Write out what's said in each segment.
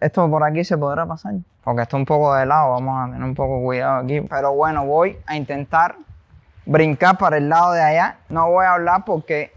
Esto por aquí se podrá pasar, porque está un poco de lado, vamos a tener un poco cuidado aquí. Pero bueno, voy a intentar brincar para el lado de allá. No voy a hablar porque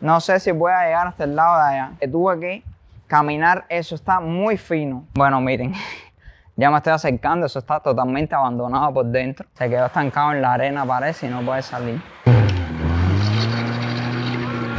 no sé si voy a llegar hasta el lado de allá. Tuve que caminar, eso está muy fino. Bueno, miren, ya me estoy acercando, eso está totalmente abandonado por dentro. Se quedó estancado en la arena, parece, y no puede salir.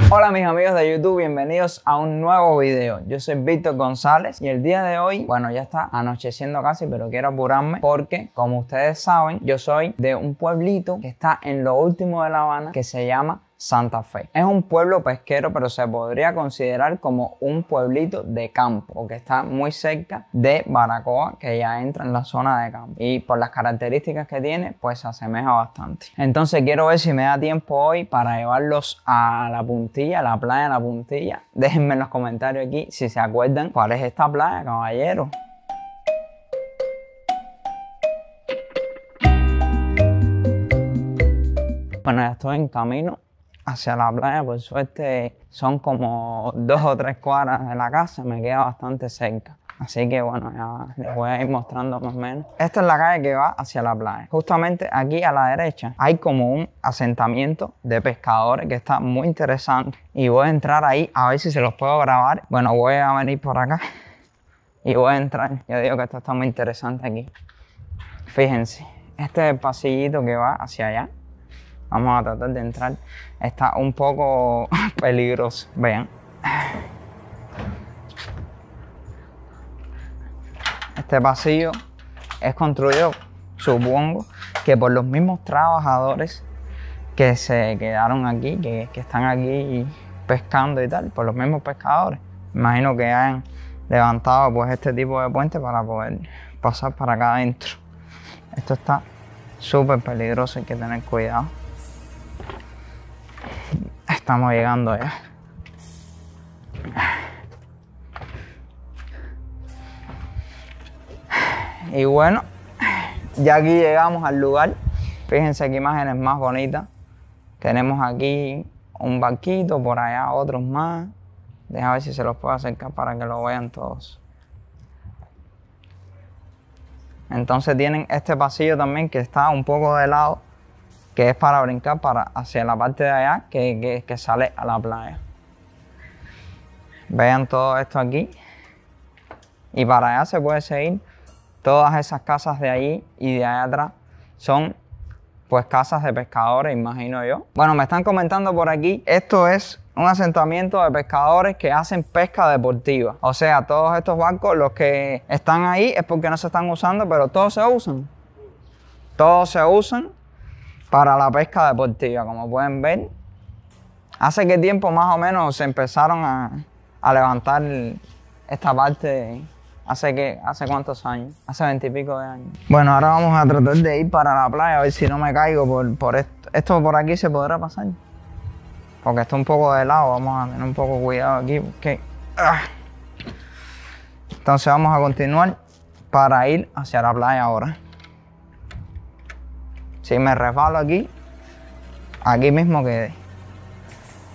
Hola mis amigos de YouTube, bienvenidos a un nuevo video. Yo soy Víctor González y el día de hoy, bueno, ya está anocheciendo casi, pero quiero apurarme porque, como ustedes saben, yo soy de un pueblito que está en lo último de La Habana, que se llama Santa Fe. Es un pueblo pesquero, pero se podría considerar como un pueblito de campo, porque está muy cerca de Baracoa, que ya entra en la zona de campo, y por las características que tiene, pues se asemeja bastante. Entonces quiero ver si me da tiempo hoy para llevarlos a La Puntilla, a la playa de La Puntilla. Déjenme en los comentarios aquí si se acuerdan cuál es esta playa, caballero. Bueno, ya estoy en camino hacia la playa, por suerte son como 2 o 3 cuadras de la casa, me queda bastante cerca. Así que bueno, ya les voy a ir mostrando más o menos. Esta es la calle que va hacia la playa. Justamente aquí a la derecha hay como un asentamiento de pescadores que está muy interesante. Y voy a entrar ahí a ver si se los puedo grabar. Bueno, voy a venir por acá y voy a entrar. Yo digo que esto está muy interesante aquí. Fíjense, este es el pasillito que va hacia allá. Vamos a tratar de entrar. Está un poco peligroso, vean. Este pasillo es construido, supongo, que por los mismos trabajadores que se quedaron aquí, que están aquí pescando y tal, por los mismos pescadores. Imagino que hayan levantado pues este tipo de puente para poder pasar para acá adentro. Esto está súper peligroso, hay que tener cuidado. Estamos llegando ya. Y bueno, ya aquí llegamos al lugar. Fíjense qué imágenes más bonitas. Tenemos aquí un barquito, por allá otros más. Deja ver si se los puedo acercar para que lo vean todos. Entonces tienen este pasillo también que está un poco de lado, que es para brincar hacia la parte de allá que sale a la playa. Vean todo esto aquí. Y para allá se puede seguir. Todas esas casas de allí y de allá atrás son pues casas de pescadores, imagino yo. Bueno, me están comentando por aquí, esto es un asentamiento de pescadores que hacen pesca deportiva. O sea, todos estos barcos, los que están ahí es porque no se están usando, pero todos se usan. Todos se usan para la pesca deportiva, como pueden ver. ¿Hace qué tiempo más o menos se empezaron a levantar esta parte? ¿Hace cuántos años? Hace 20 y pico de años. Bueno, ahora vamos a tratar de ir para la playa, a ver si no me caigo por esto. Esto por aquí se podrá pasar, porque está un poco de lado, vamos a tener un poco cuidado aquí, porque... Entonces vamos a continuar para ir hacia la playa ahora. Si me resbalo aquí, aquí mismo quedé.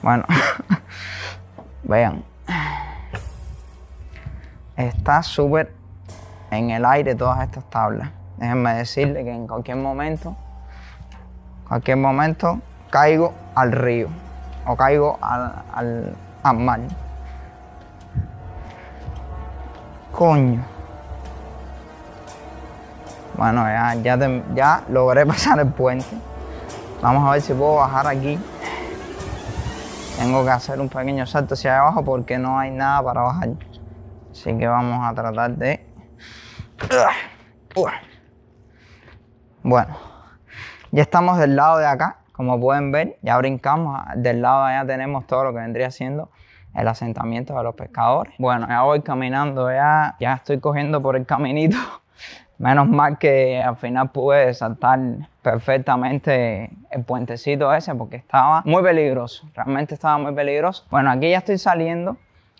Bueno, vean. Está súper en el aire todas estas tablas. Déjenme decirle que en cualquier momento caigo al río o caigo al mar. Coño. Bueno, ya logré pasar el puente. Vamos a ver si puedo bajar aquí. Tengo que hacer un pequeño salto hacia abajo porque no hay nada para bajar. Así que vamos a tratar de... Bueno, ya estamos del lado de acá. Como pueden ver, ya brincamos. Del lado de allá tenemos todo lo que vendría siendo el asentamiento de los pescadores. Bueno, ya voy caminando, ya estoy cogiendo por el caminito. Menos mal que al final pude saltar perfectamente el puentecito ese porque estaba muy peligroso. Realmente estaba muy peligroso. Bueno, aquí ya estoy saliendo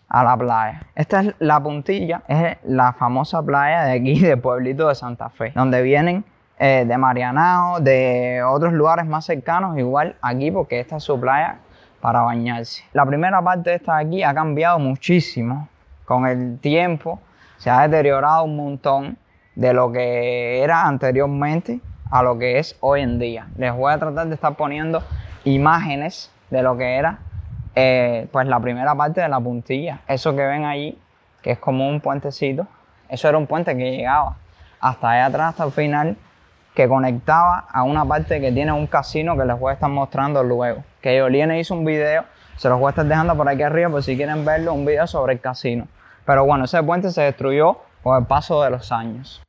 a la playa. Esta es La Puntilla. Es la famosa playa de aquí, del pueblito de Santa Fe. Donde vienen de Marianao, de otros lugares más cercanos. Igual aquí porque esta es su playa para bañarse. La primera parte de esta de aquí ha cambiado muchísimo con el tiempo. se ha deteriorado un montón de lo que era anteriormente a lo que es hoy en día. Les voy a tratar de estar poniendo imágenes de lo que era pues la primera parte de La Puntilla. Eso que ven allí, que es como un puentecito, eso era un puente que llegaba hasta allá atrás, hasta el final, que conectaba a una parte que tiene un casino que les voy a estar mostrando luego. Que Yoliene hizo un video, se los voy a estar dejando por aquí arriba por si quieren verlo, un video sobre el casino. Pero bueno, ese puente se destruyó con el paso de los años.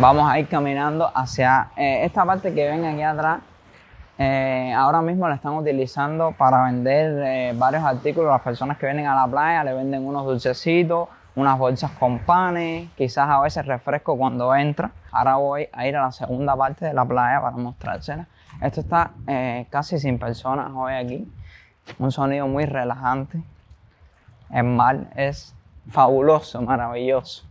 Vamos a ir caminando hacia esta parte que ven aquí atrás. Ahora mismo la están utilizando para vender varios artículos. Las personas que vienen a la playa le venden unos dulcecitos, unas bolsas con panes, quizás a veces refresco cuando entra. Ahora voy a ir a la segunda parte de la playa para mostrársela. Esto está casi sin personas hoy aquí. Un sonido muy relajante. El mar es fabuloso, maravilloso.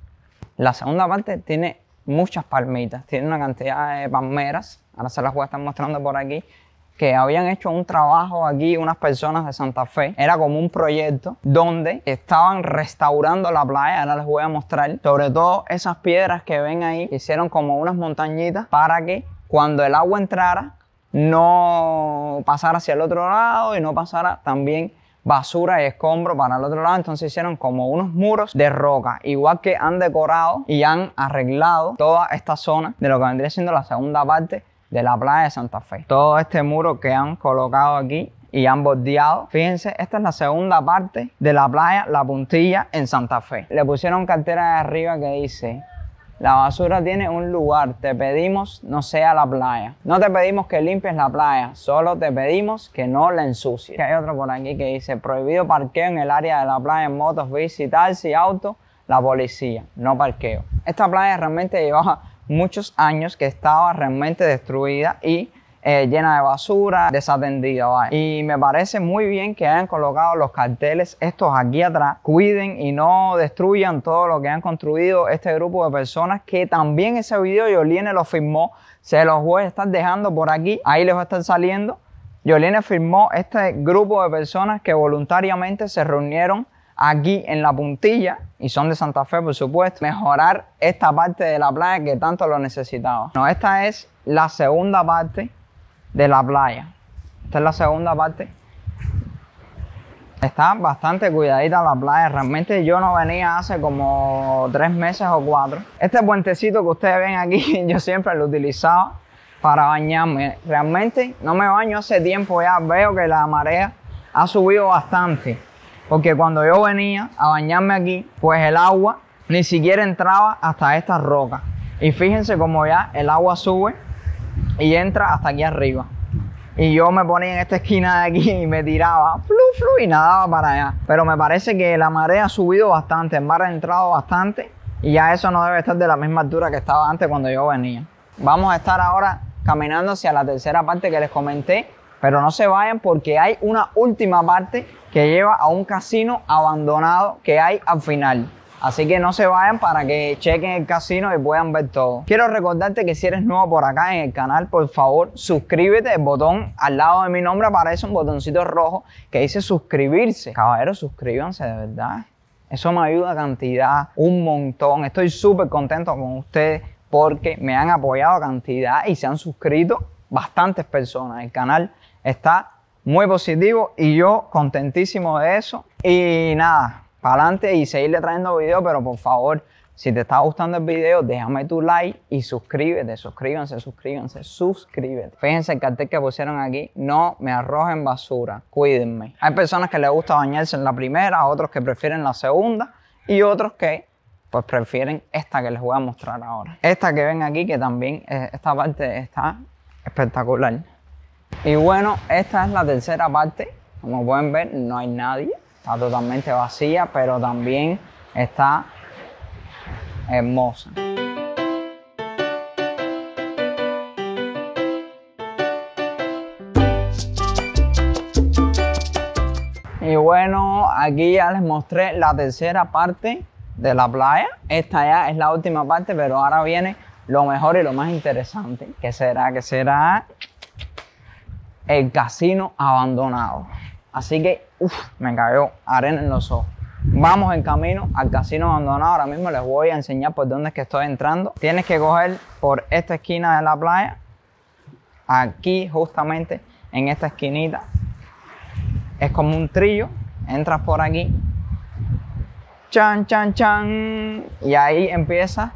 La segunda parte tiene muchas palmitas, tiene una cantidad de palmeras. Ahora se las voy a estar mostrando por aquí, que habían hecho un trabajo aquí unas personas de Santa Fe. Era como un proyecto donde estaban restaurando la playa. Ahora les voy a mostrar sobre todo esas piedras que ven ahí. Hicieron como unas montañitas para que cuando el agua entrara no pasara hacia el otro lado y no pasara también basura y escombro para el otro lado. Entonces hicieron como unos muros de roca, igual que han decorado y han arreglado toda esta zona de lo que vendría siendo la segunda parte de la playa de Santa Fe. Todo este muro que han colocado aquí y han bordeado. Fíjense, esta es la segunda parte de la playa La Puntilla en Santa Fe. Le pusieron cartera de arriba que dice: la basura tiene un lugar, te pedimos no sea la playa. No te pedimos que limpies la playa, solo te pedimos que no la ensucies. Hay otro por aquí que dice: prohibido parqueo en el área de la playa, en motos, bici, taxi y autos, la policía, no parqueo. Esta playa realmente llevaba muchos años que estaba realmente destruida y llena de basura, desatendida, ¿vale? Y me parece muy bien que hayan colocado los carteles estos aquí atrás. Cuiden y no destruyan todo lo que han construido este grupo de personas, que también ese video Yoliene lo firmó. Se los voy a estar dejando por aquí, ahí les va a estar saliendo. Yoliene firmó este grupo de personas que voluntariamente se reunieron aquí en La Puntilla, y son de Santa Fe, por supuesto, mejorar esta parte de la playa que tanto lo necesitaba. No, esta es la segunda parte de la playa. Esta es la segunda parte. Está bastante cuidadita la playa. Realmente yo no venía hace como 3 meses o 4. Este puentecito que ustedes ven aquí, yo siempre lo utilizaba para bañarme. Realmente no me baño hace tiempo ya. Veo que la marea ha subido bastante, porque cuando yo venía a bañarme aquí, pues el agua ni siquiera entraba hasta esta roca. Y fíjense cómo ya el agua sube y entra hasta aquí arriba. Y yo me ponía en esta esquina de aquí y me tiraba, flu, flu, y nadaba para allá. Pero me parece que la marea ha subido bastante, el mar ha entrado bastante, y ya eso no debe estar de la misma altura que estaba antes cuando yo venía. Vamos a estar ahora caminando hacia la tercera parte que les comenté, pero no se vayan porque hay una última parte que lleva a un casino abandonado que hay al final. Así que no se vayan para que chequen el casino y puedan ver todo. Quiero recordarte que si eres nuevo por acá en el canal, por favor, suscríbete. El botón al lado de mi nombre aparece un botoncito rojo que dice suscribirse. Caballeros, suscríbanse de verdad. Eso me ayuda cantidad, un montón. Estoy súper contento con ustedes porque me han apoyado cantidad y se han suscrito bastantes personas. El canal está muy positivo y yo contentísimo de eso. Y nada, para adelante y seguirle trayendo videos, pero por favor, si te está gustando el video, déjame tu like y suscríbete, suscríbete. Fíjense el cartel que pusieron aquí: no me arrojen basura, cuídenme. Hay personas que les gusta bañarse en la primera, otros que prefieren la segunda y otros que pues prefieren esta que les voy a mostrar ahora. Esta que ven aquí, que también esta parte está espectacular. Y bueno, esta es la tercera parte. Como pueden ver, no hay nadie, está totalmente vacía, pero también está hermosa. Y bueno, aquí ya les mostré la tercera parte de la playa. Esta ya es la última parte, pero ahora viene lo mejor y lo más interesante. ¿Qué será? el casino abandonado. Así que, me cayó arena en los ojos. Vamos en camino al casino abandonado. Ahora mismo les voy a enseñar por dónde es que estoy entrando. Tienes que coger por esta esquina de la playa. Aquí, justamente, en esta esquinita. Es como un trillo. Entras por aquí. Chan, chan, chan. Y ahí empieza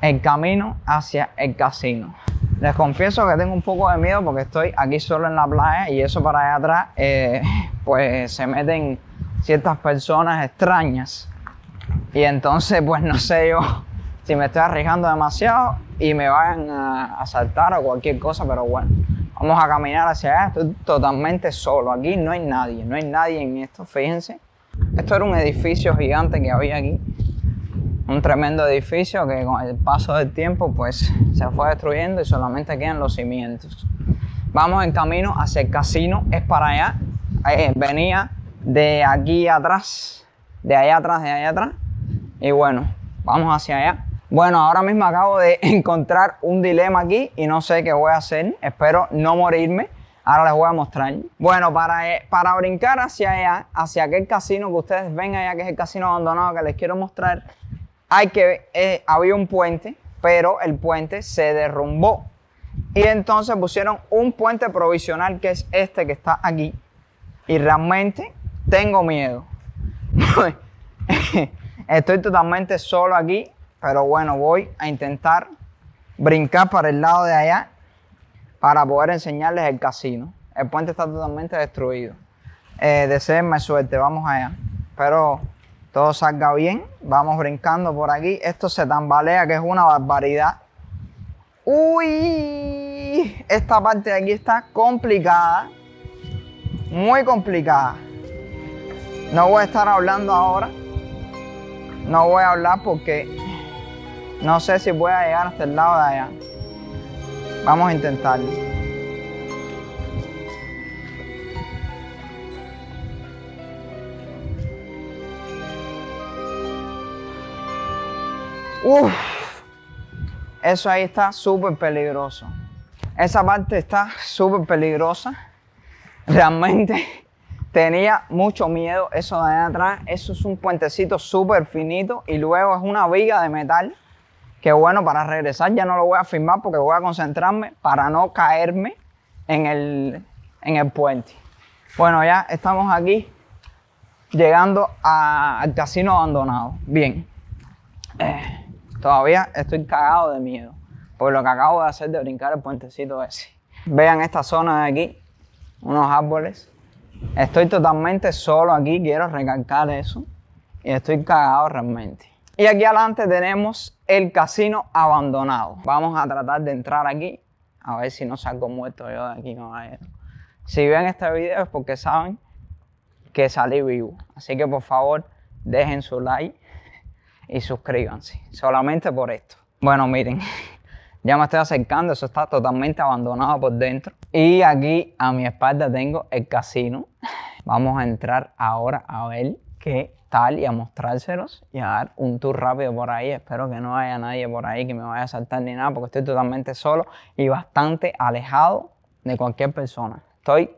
el camino hacia el casino. Les confieso que tengo un poco de miedo porque estoy aquí solo en la playa y eso para allá atrás, pues se meten ciertas personas extrañas. Y entonces, pues no sé yo si me estoy arriesgando demasiado y me vayan a asaltar o cualquier cosa, pero bueno, vamos a caminar hacia allá. Estoy totalmente solo, aquí no hay nadie en esto, fíjense. Esto era un edificio gigante que había aquí. Un tremendo edificio que con el paso del tiempo pues se fue destruyendo y solamente quedan los cimientos. Vamos en camino hacia el casino, es para allá. Venía de aquí atrás, de allá atrás, de allá atrás. Y bueno, vamos hacia allá. Bueno, ahora mismo acabo de encontrar un dilema aquí y no sé qué voy a hacer. Espero no morirme. Ahora les voy a mostrar. Bueno, para brincar hacia allá, hacia aquel casino que ustedes ven allá, que es el casino abandonado que les quiero mostrar, había un puente, pero el puente se derrumbó y entonces pusieron un puente provisional que es este que está aquí y realmente tengo miedo. Estoy totalmente solo aquí, pero bueno, voy a intentar brincar para el lado de allá para poder enseñarles el casino. El puente está totalmente destruido. Deseenme suerte, vamos allá. Pero todo salga bien, vamos brincando por aquí. Esto se tambalea, que es una barbaridad. ¡Uy! Esta parte de aquí está complicada. Muy complicada. No voy a estar hablando ahora. No voy a hablar porque no sé si voy a llegar hasta el lado de allá. Vamos a intentarlo. Uff, eso ahí está súper peligroso. Esa parte está súper peligrosa. Realmente tenía mucho miedo eso de allá atrás. Eso es un puentecito súper finito y luego es una viga de metal. Que bueno, para regresar ya no lo voy a filmar porque voy a concentrarme para no caerme en el puente. Bueno, ya estamos aquí llegando al casino abandonado. Bien. Todavía estoy cagado de miedo por lo que acabo de hacer de brincar el puentecito ese. Vean esta zona de aquí, unos árboles. Estoy totalmente solo aquí, quiero recalcar eso. Y estoy cagado realmente. Y aquí adelante tenemos el casino abandonado. Vamos a tratar de entrar aquí, a ver si no salgo muerto yo de aquí, caballero. Si ven este video es porque saben que salí vivo. Así que por favor, dejen su like y suscríbanse, solamente por esto. Bueno, miren, ya me estoy acercando, eso está totalmente abandonado por dentro. Y aquí a mi espalda tengo el casino. Vamos a entrar ahora a ver qué tal y a mostrárselos y a dar un tour rápido por ahí. Espero que no haya nadie por ahí que me vaya a saltar ni nada porque estoy totalmente solo y bastante alejado de cualquier persona. Estoy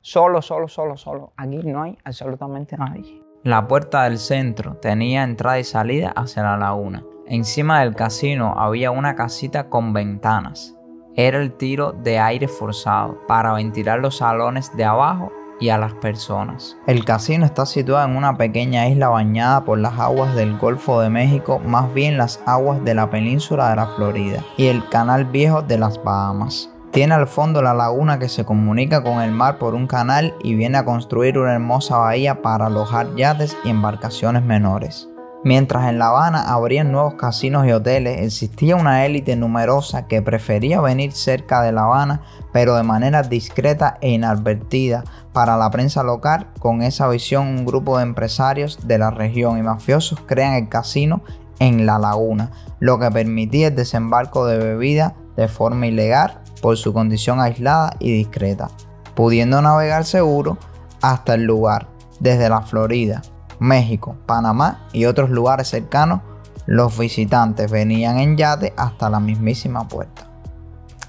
solo, solo, solo, solo. Aquí no hay absolutamente nadie. La puerta del centro tenía entrada y salida hacia la laguna. Encima del casino había una casita con ventanas. Era el tiro de aire forzado para ventilar los salones de abajo y a las personas. El casino está situado en una pequeña isla bañada por las aguas del Golfo de México, más bien las aguas de la península de la Florida y el canal viejo de las Bahamas. Tiene al fondo la laguna que se comunica con el mar por un canal y viene a construir una hermosa bahía para alojar yates y embarcaciones menores. Mientras en La Habana abrían nuevos casinos y hoteles, existía una élite numerosa que prefería venir cerca de La Habana, pero de manera discreta e inadvertida para la prensa local. Con esa visión, un grupo de empresarios de la región y mafiosos crean el casino en la laguna, lo que permitía el desembarco de bebida de forma ilegal por su condición aislada y discreta, pudiendo navegar seguro hasta el lugar desde la Florida, México, Panamá y otros lugares cercanos. Los visitantes venían en yate hasta la mismísima puerta.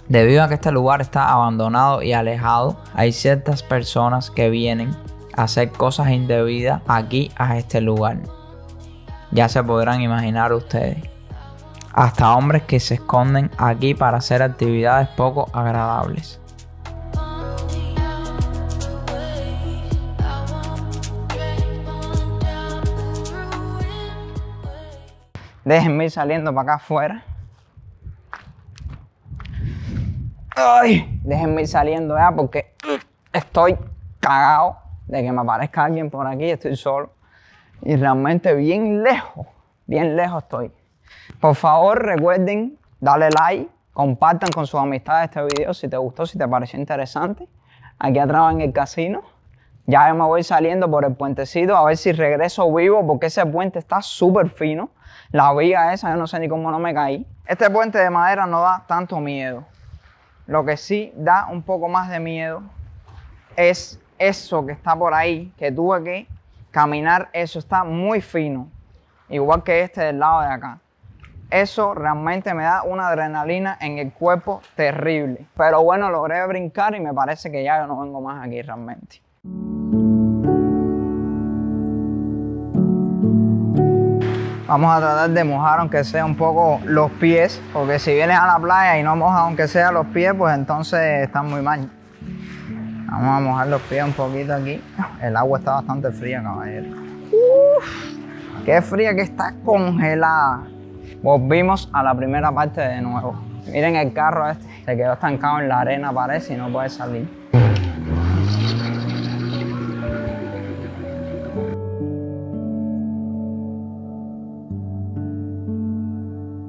Debido a que este lugar está abandonado y alejado, hay ciertas personas que vienen a hacer cosas indebidas aquí a este lugar. Ya se podrán imaginar ustedes. Hasta hombres que se esconden aquí para hacer actividades poco agradables. Déjenme ir saliendo para acá afuera. ¡Ay! Déjenme ir saliendo ya porque estoy cagado de que me aparezca alguien por aquí. Estoy solo. Y realmente bien lejos estoy. Por favor, recuerden darle like, compartan con sus amistades este video si te gustó, si te pareció interesante. Aquí atrás en el casino. Ya me voy saliendo por el puentecito a ver si regreso vivo porque ese puente está súper fino. La viga esa, yo no sé ni cómo no me caí. Este puente de madera no da tanto miedo. Lo que sí da un poco más de miedo es eso que está por ahí, que tuve que caminar, eso está muy fino, igual que este del lado de acá. Eso realmente me da una adrenalina en el cuerpo terrible. Pero bueno, logré brincar y me parece que ya no vengo más aquí realmente. Vamos a tratar de mojar aunque sea un poco los pies, porque si vienes a la playa y no mojas aunque sea los pies, pues entonces están muy mal. Vamos a mojar los pies un poquito aquí. El agua está bastante fría, caballero. Uf, qué fría que está, congelada. Volvimos a la primera parte de nuevo. Miren el carro este. Se quedó estancado en la arena, parece, y no puede salir.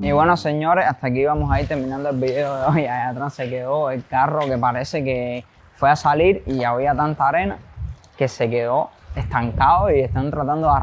Y bueno, señores, hasta aquí vamos a ir terminando el video de hoy. Allá atrás se quedó el carro que parece que fue a salir y había tanta arena que se quedó estancado y están tratando de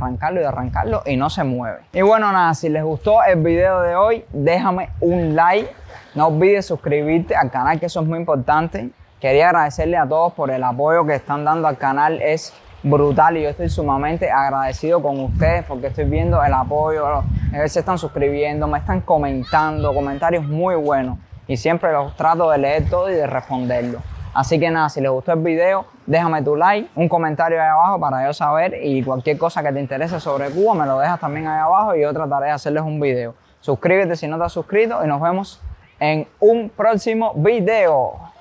arrancarlo y no se mueve. Y bueno, nada, si les gustó el video de hoy, déjame un like. No olvides suscribirte al canal, que eso es muy importante. Quería agradecerle a todos por el apoyo que están dando al canal, es brutal y yo estoy sumamente agradecido con ustedes porque estoy viendo el apoyo, se están suscribiendo, me están comentando, comentarios muy buenos y siempre los trato de leer todo y de responderlos. Así que nada, si les gustó el video, déjame tu like, un comentario ahí abajo para yo saber y cualquier cosa que te interese sobre Cuba me lo dejas también ahí abajo y yo trataré de hacerles un video. Suscríbete si no te has suscrito y nos vemos en un próximo video.